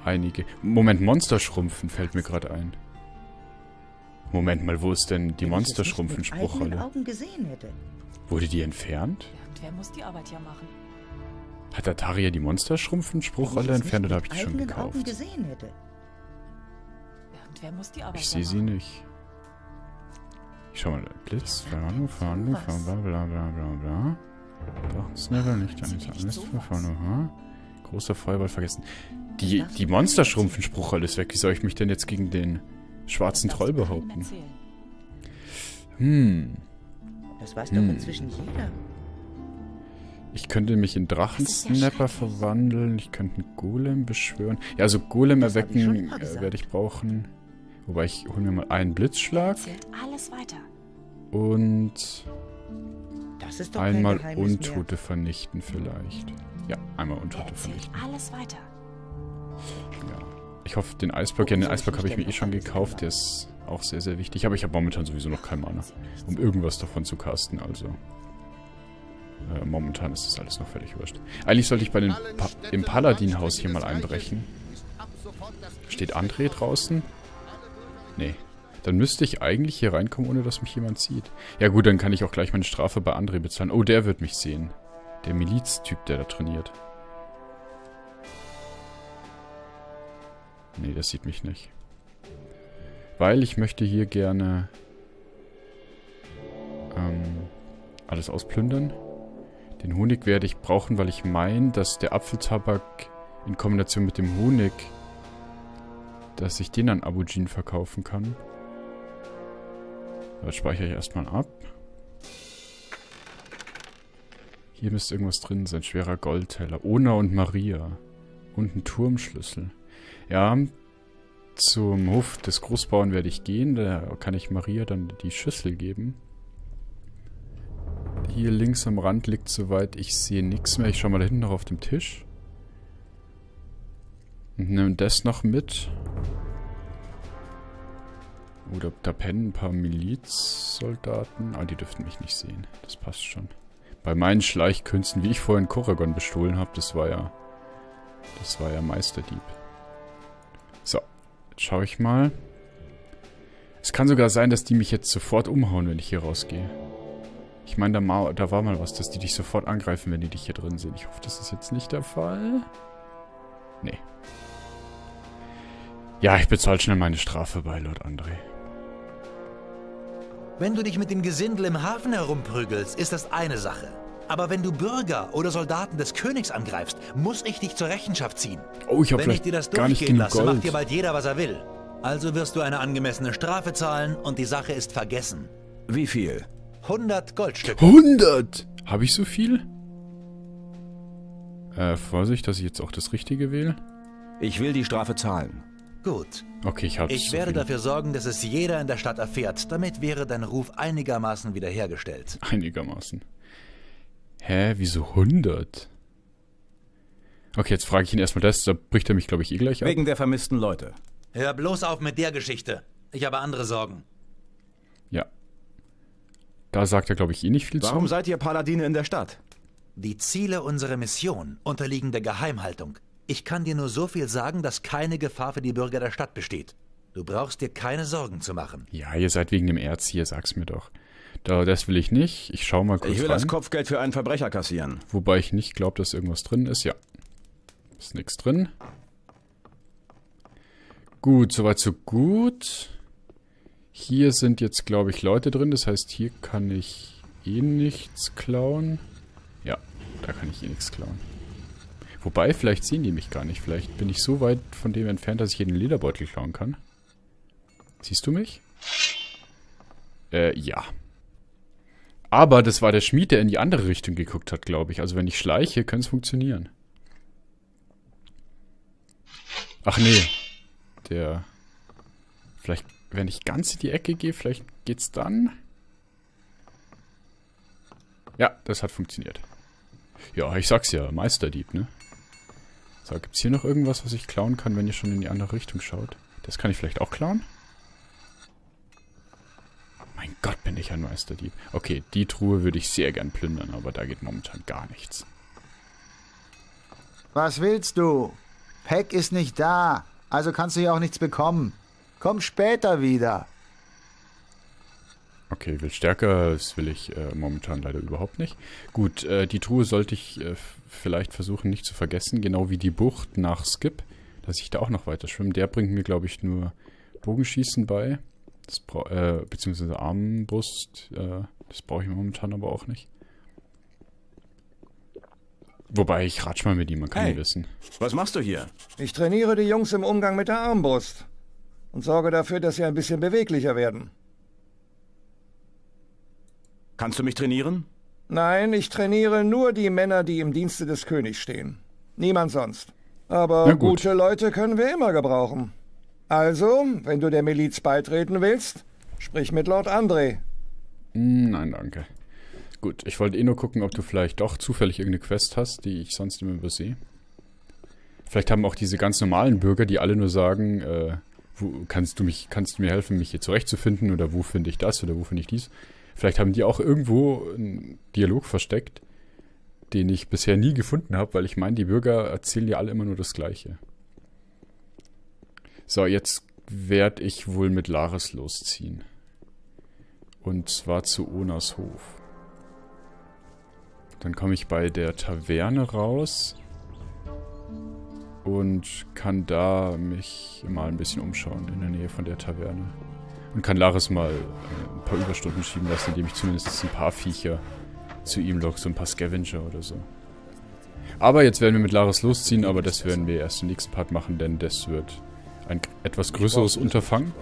einige... Moment, Monsterschrumpfen fällt mir gerade ein. Moment mal, wo ist denn die Monsterschrumpfen-Spruchrolle? Wurde die entfernt? Wer muss die Arbeit ja machen? Hat Ataria die Monsterschrumpfen-Spruchrolle entfernt oder habe ich die schon gekauft? Ich sehe sie nicht. Ich schau mal. Blitz, Verhandlung, bla bla bla. Doch, Snagger nicht, dann ist alles verfahren. Großer Feuerball vergessen. Die Monsterschrumpfen-Spruchrolle ist weg. Wie soll ich mich denn jetzt gegen den schwarzen Troll behaupten? Das weiß doch inzwischen jeder. Ich könnte mich in Drachensnapper verwandeln. Ich könnte einen Golem beschwören. Ja, also Golem erwecken werde ich brauchen. Wobei, ich hole mir mal einen Blitzschlag. Und einmal Untote vernichten vielleicht. Ja, einmal Untote vernichten. Ja. Ich hoffe, den Eisblock. Ja, den Eisblock habe ich mir eh schon gekauft. Der ist auch sehr, sehr wichtig. Aber ich habe momentan sowieso noch kein Mana, um irgendwas davon zu casten. Also... momentan ist das alles noch völlig wurscht. Eigentlich sollte ich bei den im Paladin-Haus hier mal einbrechen. Steht Andre draußen? Nee. Dann müsste ich eigentlich hier reinkommen, ohne dass mich jemand sieht. Ja gut, dann kann ich auch gleich meine Strafe bei Andre bezahlen. Oh, der wird mich sehen. Der Miliztyp, der da trainiert. Nee, das sieht mich nicht. Weil ich möchte hier gerne... alles ausplündern. Den Honig werde ich brauchen, weil ich meine, dass der Apfeltabak in Kombination mit dem Honig, dass ich den an Abu Djin verkaufen kann. Das speichere ich erstmal ab. Hier müsste irgendwas drin sein. Schwerer Goldteller. Ona und Maria. Und ein Turmschlüssel. Ja, zum Hof des Großbauern werde ich gehen. Da kann ich Maria dann die Schüssel geben. Hier links am Rand liegt soweit. Ich sehe nichts mehr. Ich schaue mal da hinten noch auf dem Tisch. Und nehme das noch mit. Oder da pennen ein paar Milizsoldaten. Ah, die dürften mich nicht sehen. Das passt schon. Bei meinen Schleichkünsten, wie ich vorhin Coragon bestohlen habe, das war ja Meisterdieb. So, jetzt schaue ich mal. Es kann sogar sein, dass die mich jetzt sofort umhauen, wenn ich hier rausgehe. Ich meine, da war mal was, dass die dich sofort angreifen, wenn die dich hier drin sehen. Ich hoffe, das ist jetzt nicht der Fall. Nee. Ja, ich bezahle schnell meine Strafe bei Lord Andre. Wenn du dich mit dem Gesindel im Hafen herumprügelst, ist das eine Sache. Aber wenn du Bürger oder Soldaten des Königs angreifst, muss ich dich zur Rechenschaft ziehen. Oh, ich habe vielleicht gar nicht genug Gold. Wenn ich dir das durchgehen lasse, macht dir bald jeder, was er will. Also wirst du eine angemessene Strafe zahlen und die Sache ist vergessen. Wie viel? 100 Goldstücke. 100? Habe ich so viel? Vorsicht, dass ich jetzt auch das Richtige wähle. Ich will die Strafe zahlen. Gut. Okay, ich werde dafür sorgen, dass es jeder in der Stadt erfährt. Damit wäre dein Ruf einigermaßen wiederhergestellt. Einigermaßen. Hä, wieso 100? Okay, jetzt frage ich ihn erstmal das. Da bricht er mich, glaube ich, eh gleich ab. Wegen der vermissten Leute. Hör bloß auf mit der Geschichte. Ich habe andere Sorgen. Ja. Da sagt er, glaube ich, eh nicht viel zu. Warum seid ihr Paladine in der Stadt? Die Ziele unserer Mission unterliegen der Geheimhaltung. Ich kann dir nur so viel sagen, dass keine Gefahr für die Bürger der Stadt besteht. Du brauchst dir keine Sorgen zu machen. Ja, ihr seid wegen dem Erz hier, sag's mir doch. Das will ich nicht. Ich schau mal kurz rein. Ich will das Kopfgeld für einen Verbrecher kassieren. Wobei ich nicht glaube, dass irgendwas drin ist. Ja, ist nichts drin. Gut, soweit so gut. Hier sind jetzt, glaube ich, Leute drin. Das heißt, hier kann ich eh nichts klauen. Ja, da kann ich eh nichts klauen. Wobei, vielleicht sehen die mich gar nicht. Vielleicht bin ich so weit von dem entfernt, dass ich jeden Lederbeutel klauen kann. Siehst du mich? Ja. Aber das war der Schmied, der in die andere Richtung geguckt hat, glaube ich. Also wenn ich schleiche, kann es funktionieren. Ach nee. Der... Vielleicht, wenn ich ganz in die Ecke gehe, vielleicht geht's dann. Ja, das hat funktioniert. Ja, ich sag's ja. Meisterdieb, ne? So, gibt's hier noch irgendwas, was ich klauen kann, wenn ihr schon in die andere Richtung schaut? Das kann ich vielleicht auch klauen? Mein Gott, bin ich ein Meisterdieb. Okay, die Truhe würde ich sehr gern plündern, aber da geht momentan gar nichts. Was willst du? Peck ist nicht da, also kannst du hier auch nichts bekommen. Komm später wieder. Okay, will stärker, das will ich momentan leider überhaupt nicht. Gut, die Truhe sollte ich vielleicht versuchen nicht zu vergessen, genau wie die Bucht nach Skip, dass ich da auch noch weiter schwimme. Der bringt mir, glaube ich, nur Bogenschießen bei, das beziehungsweise Armbrust, das brauche ich momentan aber auch nicht. Wobei, ich ratsch mal mit ihm, man kann ja wissen. Was machst du hier? Ich trainiere die Jungs im Umgang mit der Armbrust und sorge dafür, dass sie ein bisschen beweglicher werden. Kannst du mich trainieren? Nein, ich trainiere nur die Männer, die im Dienste des Königs stehen. Niemand sonst. Aber gute Leute können wir immer gebrauchen. Also, wenn du der Miliz beitreten willst, sprich mit Lord Andre. Nein, danke. Gut, ich wollte eh nur gucken, ob du vielleicht doch zufällig irgendeine Quest hast, die ich sonst immer übersehe. Vielleicht haben auch diese ganz normalen Bürger, die alle nur sagen, wo kannst du mir helfen, mich hier zurechtzufinden, oder wo finde ich das, oder wo finde ich dies. Vielleicht haben die auch irgendwo einen Dialog versteckt, den ich bisher nie gefunden habe, weil ich meine, die Bürger erzählen ja alle immer nur das Gleiche. So, jetzt werde ich wohl mit Lares losziehen. Und zwar zu Onas Hof. Dann komme ich bei der Taverne raus und kann da mich mal ein bisschen umschauen in der Nähe von der Taverne. Und kann Lares mal ein paar Überstunden schieben lassen, indem ich zumindest ein paar Viecher zu ihm locke, so ein paar Scavenger oder so. Aber jetzt werden wir mit Lares losziehen, aber das werden wir erst im nächsten Part machen, denn das wird ein etwas größeres Unterfangen.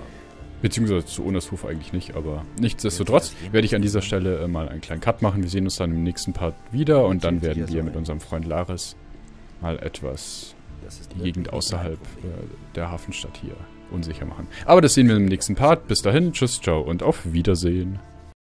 Beziehungsweise zu Onas Hof eigentlich nicht, aber nichtsdestotrotz werde ich an dieser Stelle mal einen kleinen Cut machen. Wir sehen uns dann im nächsten Part wieder und dann werden wir mit unserem Freund Lares mal etwas die Gegend außerhalb der Hafenstadt hier unsicher machen. Aber das sehen wir im nächsten Part. Bis dahin, tschüss, ciao und auf Wiedersehen.